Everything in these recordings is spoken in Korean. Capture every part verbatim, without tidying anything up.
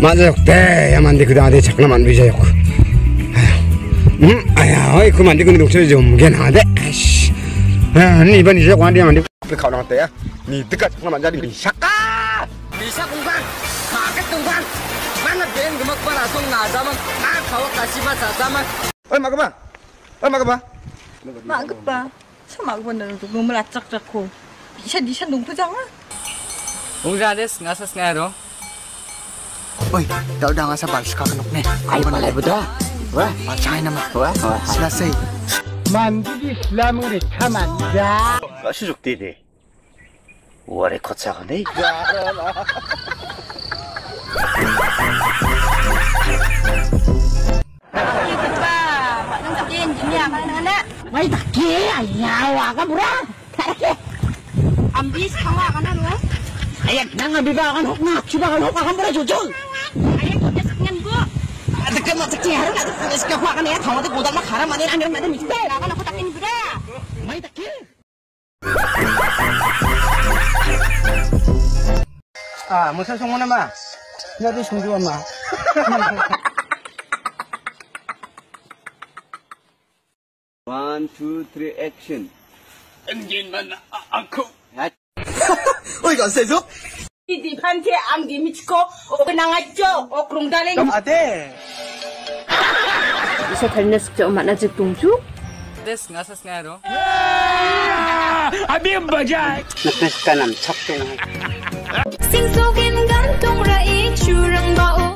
맞아요. 대야만데 그다음에 잠깐 안 비자요. 음, 아야, 어이 그만데 근데 녹초지 좀 괜한데. 아씨, 아, 니 이번이 저거 안 되면 니 가능한데야. 니 뜨까 잠깐 안 자리 리샤까. 리샤 공방, 가격 공방, 만나 된 금액 받아서 나자만, 나 가와 다시 받자만. 어이 막아봐, 어이 막아봐. 막아봐. 참 막아봐 너도 너무 아짝 잡고. 리샤 리샤 농부장아. 농부장한테 승아서 승아로. 어이, 너 당하사 발식하는 없네. 아이만 해보다. 왜? 아, 차이나만 봐. 슬라세이. 만두리 슬라물이 참안다. 시족대대. 월에 거창하네. 이봐, 반응 잡긴 중이야, 반응하나? 왜 닭이 아니야, 와가 뭐라? 닭이. 안비 상화가 나로. 아야, 나가 비가 안 혹나, 비가 안 혹나 한 번에 조정. 아득게 맞득지 하루 나도 그래서 화가 내야 당하듯 보다가 가라만이 아니라 나도 미치대 나가 놓고 닦인 그래 많이 닦여 아 무슨 송문아마 나도 송주엄마 원, 투, 쓰리, 액션 엔진만 안고 어이가 세서 이디한테 안기 미치고 오그나갔죠 오그롱달에 아대 이제 갈렸죠 만나지 동주 됐나서 스나로 아비엠 버자 스카남 착동 싱속인 감동라이 주랑 바오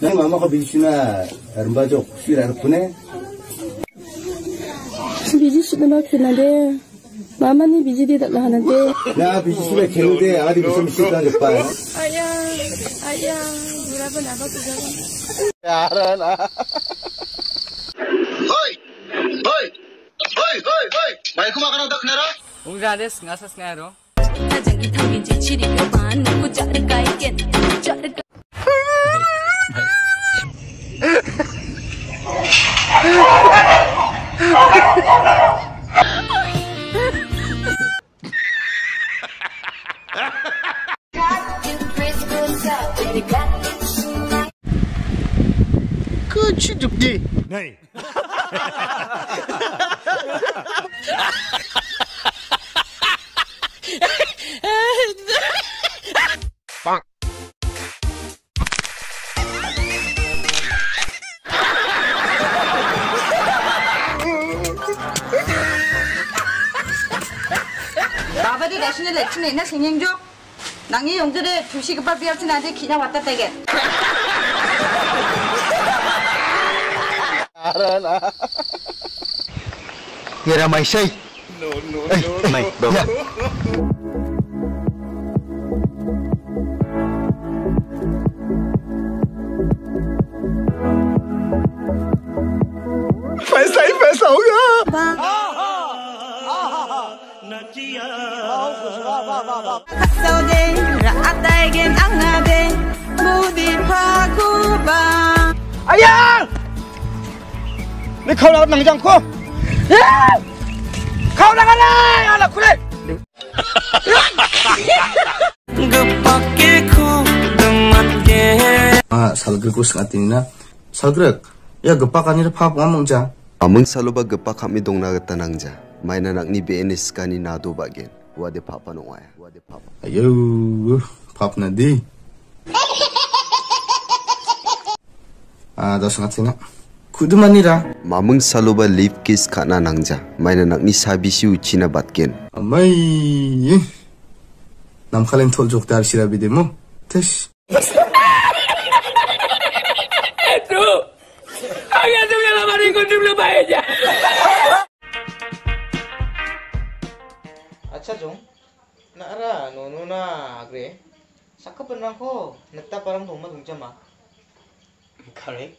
내 마마가 빌시나 름바족 수라를 보내 비지씨가 나왔는데 마마는 비지리라고 하는데 나 비지씨가 개는데 아니 무슨 비지씨가 줬다 아야 아야 뭐라고 나가주자고 야라나 허이 허이 허이 허이 마이크 막아놓다 그네라 웅자네 승아서 승아로 나장기 탐인지 치리며 반고 자르까 있겠 자르까 그 취죽지 네 빵 마바디 내신에 내친에 있나 생행조 낭이 용들의 두시급발 비합친 아들 기냥 왔다 떼게 알아 나 얘라 마이 쉐이 노노노 마이 야 पैसा ही पैसा होगा 박서대 라아따에겐 악나대 무디 파구바 아야! 내 가을아가 낭지 않고 야! 가을아가 나이! 알라 그래! 급밖에 구등맞게 아 살그르고 생각되니나 살그르 야 급박 아니라 파고 안 먹자 아문 살로바 급박함이 동나겠다 낭자 마이나 낙니 베네스카니 나도 바겐 와데 파파 농아야 와데 파파 아유 파프나디 아 다스나티나 쿠드만이라 마몽 살로바 립키스 카나 낭자 마이나 낙니 사비시 우치나 바겐 마이 남칼엔 톨족 다르시라 비데모 테시 두 아야 두야라 마린 건들로 봐야지 Acha jong, nara, nonona, agre. Sakap pernah ko, netta parang thoma thongcha ma. Correct.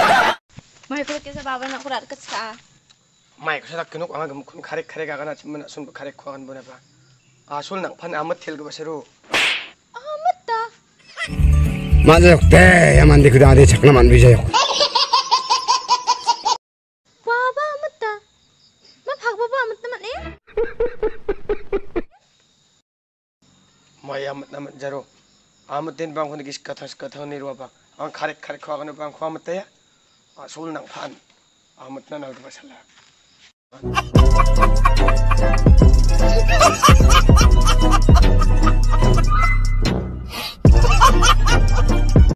마이크로께서 밥을 하고 라르크 차. 마이크로 다 그놓고 아마 그문 가래 가래 가거나 집문 손부 가래 코한 번해 봐. 아 솔낭 판 아무 텔그 바세로. 아 맞다. 맞아요. 배야 만데 그다 안에 잠깐 안 비자요. 와 맞다. 막 박보보 아무 때문에. 마야 맞나 자로. 아무 땐 방콘이 기식 같아 식 같아 내려와 봐. 아 가래 가래 코하는 방코 아무 때야. 아 솔낭 판 아무 때나 나도 마살라.